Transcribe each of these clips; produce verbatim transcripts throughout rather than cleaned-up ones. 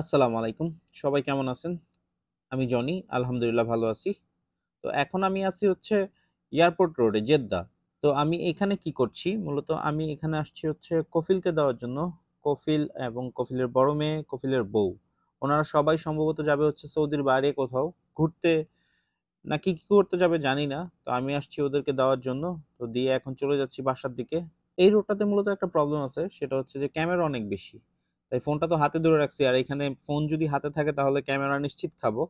আসসালামু আলাইকুম, সবাই কেমন আছেন? আমি জনি, আলহামদুলিল্লাহ ভালো আছি। তো এখন আমি আছি হচ্ছে এয়ারপোর্ট রোডে, জেদ্দা। তো আমি এখানে কি করছি, মূলত আমি এখানে আসছি হচ্ছে কফিলকে দেওয়ার জন্য। কফিল এবং কফিলের বড় মেয়ে, কফিলের বউ, ওনারা সবাই সম্ভবত যাবে হচ্ছে সৌদির বাইরে কোথাও ঘুরতে, না কি কী করতে যাবে জানি না। তো আমি আসছি ওদেরকে দেওয়ার জন্য। তো দিয়ে এখন চলে যাচ্ছি বাসার দিকে। এই রোডটাতে মূলত একটা প্রবলেম আছে, সেটা হচ্ছে যে ক্যামেরা অনেক বেশি, তাই ফোনটা তো হাতে ধরে রাখছি। আর এখানে ফোন যদি হাতে থাকে তাহলে ক্যামেরা নিশ্চিত খাবো,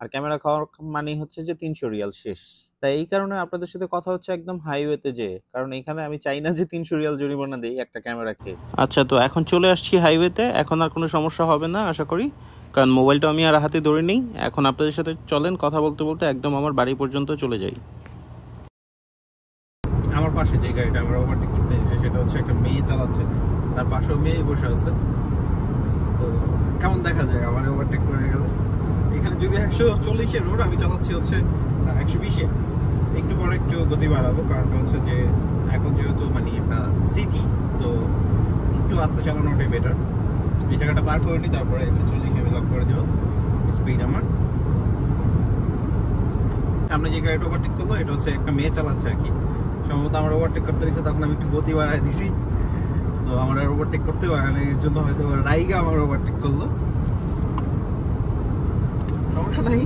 আর ক্যামেরা খাওয়ার মানে হচ্ছে যে তিনশো রিয়াল শেষ। তাই এই কারণে আপনাদের সাথে কথা হচ্ছে একদম হাইওয়েতে যে, কারণ এখানে আমি চাই না যে তিনশো রিয়াল জরিমানা দিই একটা ক্যামেরা খেয়ে। আচ্ছা, তো এখন চলে আসছি হাইওয়েতে, এখন আর কোনো সমস্যা হবে না আশা করি, কারণ মোবাইলটা আমি আর হাতে ধরে নিই। এখন আপনাদের সাথে চলেন, কথা বলতে বলতে একদম আমার বাড়ি পর্যন্ত চলে যাই। আমার পাশে যে গাড়িটা আমরা ওভারটেক করতে এসেছি সেটা হচ্ছে একটা মেয়ে চালাচ্ছে, তার পাশেও মেয়ে বসে আছে। তো কেমন দেখা যায় আমার ওভারটেক করে গেলে, এখানে যদি একশো চল্লিশের রোড আমি চালাচ্ছি হচ্ছে একশো বিশে, একটু পরে একটু গতি বাড়াবো, কারণ হচ্ছে যে এখন যেহেতু মানে একটা সিটি, তো একটু আস্তে চালানোটাই বেটার। এই জায়গাটা পার করে নিই, তারপরে একশো চল্লিশ আমি লক করে দেবো স্পিড আমার। সামনে যে গাড়িটা ওভারটেক করলো এটা হচ্ছে একটা মেয়ে চালাচ্ছে আর কি, সম্ভবত আমার ওভারটেক করতে নিচ্ছে, তখন আমি একটু গতি বাড়াই দিছি। তো আমার ওভারটেক করতে পারে না, এর জন্য হয়তো রাইগা আমার ওভারটেক করলো। সমস্যা নাই,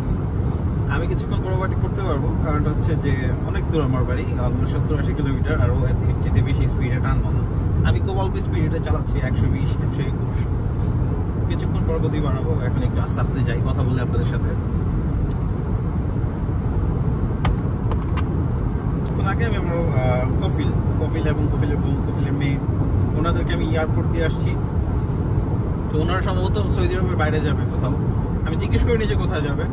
আমি কিছুক্ষণ পর ওভারটেক করতে পারবো, কারণ হচ্ছে যে অনেক দূর আমার বাড়ি, অলমোস্ট সত্তর আশি কিলোমিটার। আর ও এত যেতে বেশি স্পিডে টানবো না, আমি খুব অল্প স্পিডে চালাচ্ছি, একশো বিশ একশো একুশ কিছুক্ষণ পর গতি বাড়াবো। এখন একটু আস্তে আস্তে যাই, কথা বলে আপনাদের সাথে। আগে আমি আমার কফিল কফিল এবং কফিলের বউ, কফিলের মেয়ে, ওনাদেরকে আমি এয়ারপোর্ট দিয়ে আসছি। তো ওনারা সম্ভবত সৌদি আরবের বাইরে যাবে কোথাও, আমি জিজ্ঞেস করিনি যে কোথায় যাবে।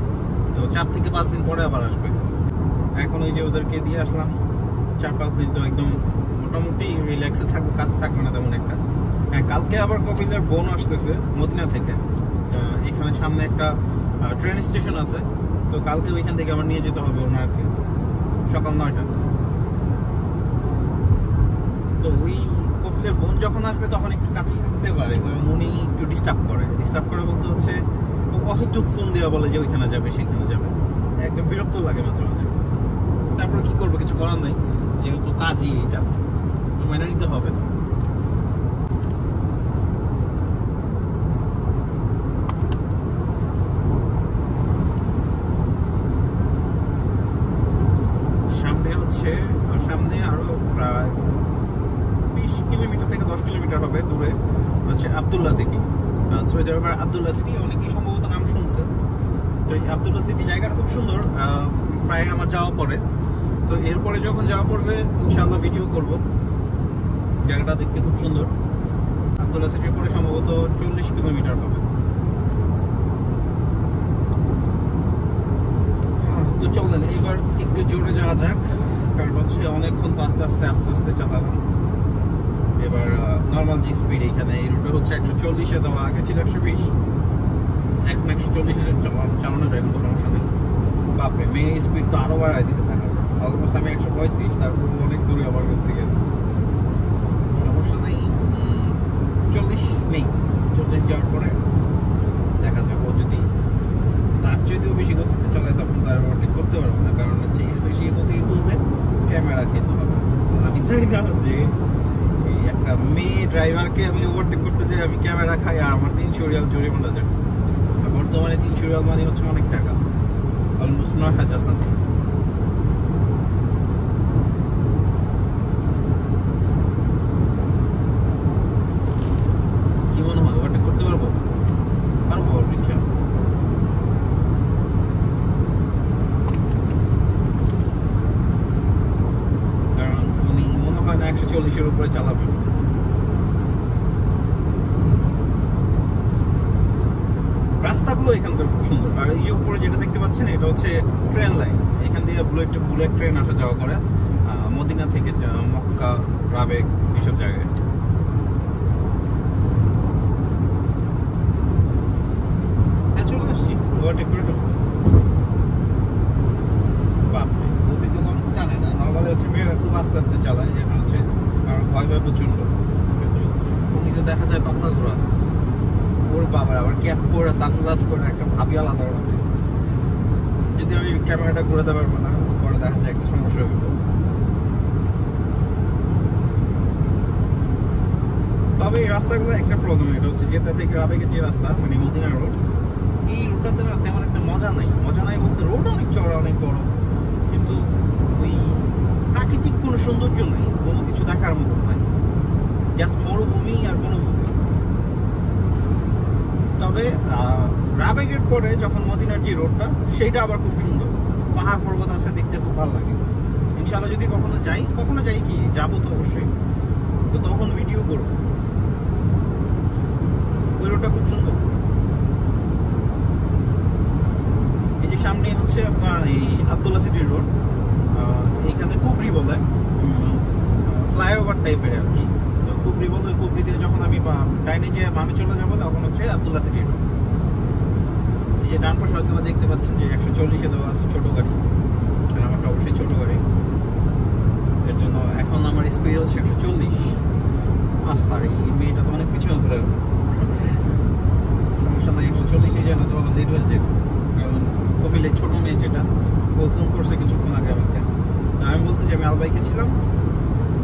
তো চার থেকে পাঁচ দিন পরে আবার আসবে। এখন ওই যে ওদেরকে দিয়ে আসলাম, চার পাঁচ দিন তো একদম মোটামুটি রিল্যাক্সে থাকবো, কাজ থাকবে না তেমন একটা। হ্যাঁ, কালকে আবার কফিলের বোন আসতেছে মদিনা থেকে, এখানে সামনে একটা ট্রেন স্টেশন আছে, তো কালকে ওইখান থেকে আমার নিয়ে যেতে হবে ওনাকে সকাল নয়টা। তো ওই কফিলের বোন যখন আসবে তখন একটু কাজ থাকতে পারে, উনি একটু ডিস্টার্ব করে ডিস্টার্ব করে বলতে হচ্ছে অহেতুক ফোন দেওয়া, বলে যে ওইখানে যাবে সেখানে যাবে, একদম বিরক্ত লাগে মাঝে মাঝে। তারপরে কী করবো, কিছু করার নেই, যেহেতু কাজই এটা, তো মেনে নিতে হবে। সামনে হচ্ছে সামনে আরো প্রায় কিলোমিটার থেকে দশ কিলোমিটার হবে দূরে হচ্ছে আব্দুল্লাজিজ, সৌদি আরবের আব্দুল্লাজিজ, অনেকেই সম্ভবত নাম শুনছে। তো এই আব্দুল্লাজিজ জায়গাটা খুব সুন্দর, প্রায় আমার যাওয়া পড়ে। তো এরপরে যখন যাওয়া পড়বে ইনশাআল্লাহ ভিডিও করব, জায়গাটা দেখতে খুব সুন্দর। আব্দুল্লাজিজের পরে সম্ভবত চল্লিশ কিলোমিটার হবে। তো চলেন এবার একটু জোরে যাওয়া যাক, কারণ হচ্ছে অনেকক্ষণ তো আস্তে আস্তে আস্তে আস্তে চালালাম। এবার নর্মাল যে স্পিড এখানে এই রুটে হচ্ছে একশো চল্লিশে দেওয়া, আগে ছিল একশো বিশ, এখন একশো চল্লিশে চালানো যায়, কোনো সমস্যা নেই। বাপরে, মেয়ে স্পিড তো আরও বাড়ায় দিতে থাকা যায়, অলমোস্ট আমি একশো পঁয়ত্রিশ, তারপর অনেক দূরে আমার কাছ থেকে। সমস্যা নেই, চল্লিশ নেই, চল্লিশ যাওয়ার পরে দেখা যাবে। যদি তার যদিও বেশি গতিতে চালায় তখন তার ঠিক করতে পারবো না, কারণ হচ্ছে এর বেশি গতি তুলতে ক্যামেরা খেতে হবে। আমি চাই না যে একটা মেয়ে ড্রাইভারকে আমি ওভারটেক করতে চাই, আমি ক্যামেরা খাই আর আমার তিনশো রিয়াল জরিমানা যায়। বর্তমানে তিনশো রিয়াল মানে হচ্ছে অনেক টাকা, অলমোস্ট নয় হাজার সামথিং। কি মনে হয়, ওভারটেক করতে পারবো? পারবো, রিক্সা কারণ উনি মনে হয় না একশো চল্লিশের উপরে চালাবে। রাস্তাগুলো এখানকার খুব সুন্দর। আর এই যে উপরে যেটা দেখতে পাচ্ছেন এটা হচ্ছে ট্রেন লাইন, এখান দিয়ে বুলেট বুলেট ট্রেন আসা যাওয়া করে মদিনা থেকে মক্কা, রাবেগ, এইসব জায়গায়। চলে আসছি, ওভারটেক করে ফেলবো। বাপরে, গতিতে কম টানে না, নর্মালি হচ্ছে মেয়েরা খুব আস্তে আস্তে চালায়, যেটা হচ্ছে আর ভয় ভয় প্রচণ্ড। কিন্তু দেখা যায় পাতলা ঘোড়া, ওর বাবার আমার ক্যাপ পরা সানগ্লাস পরা একটা ভাবি আলাদা রকম যদি আমি ক্যামেরাটা ঘুরে দেব না পরে দেখা যায় একটা সমস্যা হবে তবে এই রাস্তাগুলো একটা প্রবলেম এটা হচ্ছে যেটা থেকে রাবিগের যে রাস্তা মানে মদিনা রোড এই রোডটাতে না তেমন একটা মজা নাই মজা নাই বলতে রোড অনেক চওড়া অনেক বড় কিন্তু ওই প্রাকৃতিক কোনো সৌন্দর্য নেই কোনো কিছু দেখার মতো না জাস্ট মরুভূমি আর বনভূমি তবে রাবিগের পরে যখন মদিনার যে রোডটা সেটা আবার খুব সুন্দর পাহাড় পর্বত আছে দেখতে খুব ভালো লাগে ইনশাআল্লাহ যদি কখনো যাই কখনো যাই কি যাব তো অবশ্যই তো তখন ভিডিও করব ওই রোডটা খুব সুন্দর এই যে সামনে হচ্ছে আপনার এই আব্দুলাজিজ রোড এইখানে কুবরি বলে ফ্লাইওভার টাইপের আর কি তো কুবরি বলে ওই কুবরি দিয়ে যখন আমি ডাইনে যে আমি চলে যাব তখন হচ্ছে আব্দুলাজিজ রোড যে ডান পাশে হয়তো দেখতে পাচ্ছেন যে একশো চল্লিশে দেওয়া আছে ছোটো গাড়ি আর আমারটা অবশ্যই ছোটো গাড়ি এর জন্য এখন আমার স্পিড হচ্ছে একশো চল্লিশ আর এই মেয়েটা তো অনেক পিছনে ঘুরে গেল সমস্যা নাই একশো চল্লিশে যেন তো আমার লেট হয়েছে কারণ কফিলের ছোটো মেয়ে যেটা ও ফোন করছে কিছুক্ষণ আগে আমাকে আমি বলছি যে আমি আলবাইকে ছিলাম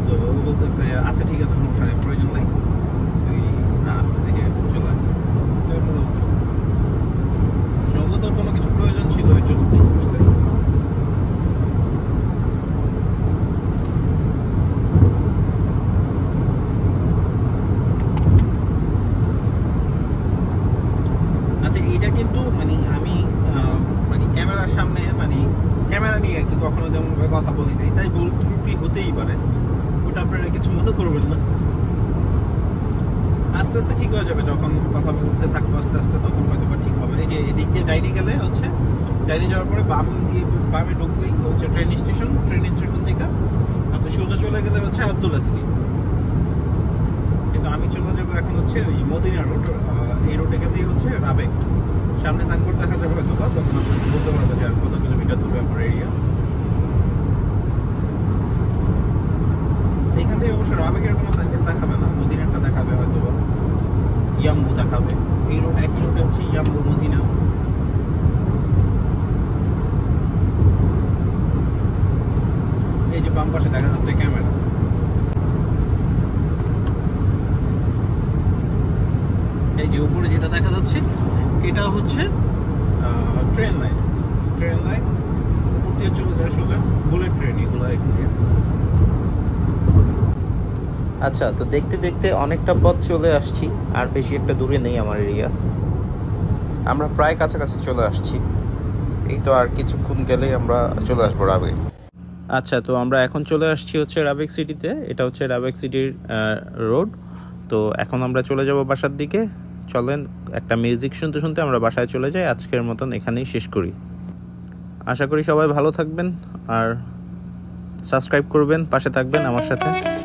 তো ও বলতেছে আচ্ছা ঠিক আছে সমস্যা নেই প্রয়োজন নাই তুই আসতে দিকে চলে তো তোর কোনো কিছু প্রয়োজন ছিল ওই জন্য ফোন করছে আচ্ছা এইটা কিন্তু মানে আমি মানে ক্যামেরার সামনে মানে ক্যামেরা নিয়ে আর কি কখনো তেমনভাবে কথা বলি না এটাই ভুল ত্রুটি হতেই পারে ওটা আপনারা কিছু মনে করবেন না আস্তে আস্তে ঠিক হয়ে যাবে যখন কথা বলতে থাকবো আস্তে আস্তে তখন হয়তো বা ঠিক হবে এই যে এদিক দিয়ে ডাইনে গেলে হচ্ছে ডাইনে যাওয়ার পরে বাম দিয়ে বামে ঢুকলেই হচ্ছে ট্রেন স্টেশন ট্রেন স্টেশন থেকে আপনি সোজা চলে গেলে হচ্ছে আব্দুলাজিজ কিন্তু আমি চলে যাবো এখন হচ্ছে ওই মদিনা রোড এই রোডে গেলেই হচ্ছে রাবেগ সামনে সাইনবোর্ড দেখা যাবে হয়তো বা তখন আপনাকে বলতে পারবো যে আর কত কিলোমিটার দূরে আমার এরিয়া এইখান থেকে অবশ্য রাবেগের কোনো সাইনবোর্ড দেখাবে না মদিনাটা দেখাবে হয়তো বা ইয়াম্বু দেখাবে এই রোড একই রোডে হচ্ছে ইয়াম্বু মদিনা এই যে বাম পাশে দেখা যাচ্ছে ক্যামেরা এই যে উপরে যেটা দেখা যাচ্ছে এটা হচ্ছে ট্রেন লাইন ট্রেন লাইন উপর দিয়ে চলে যায় সোজা বুলেট ট্রেন এগুলো এখানে আচ্ছা তো দেখতে দেখতে অনেকটা পথ চলে আসছি আর বেশি একটা দূরে নেই আমার এরিয়া আমরা প্রায় কাছাকাছি চলে আসছি এই তো আর কিছুক্ষণ গেলেই আমরা চলে আসবো রাবিগ আচ্ছা তো আমরা এখন চলে আসছি হচ্ছে রাবিগ সিটিতে এটা হচ্ছে রাবিগ সিটির রোড তো এখন আমরা চলে যাব বাসার দিকে চলেন একটা মিউজিক শুনতে শুনতে আমরা বাসায় চলে যাই আজকের মতন এখানেই শেষ করি আশা করি সবাই ভালো থাকবেন আর সাবস্ক্রাইব করবেন পাশে থাকবেন আমার সাথে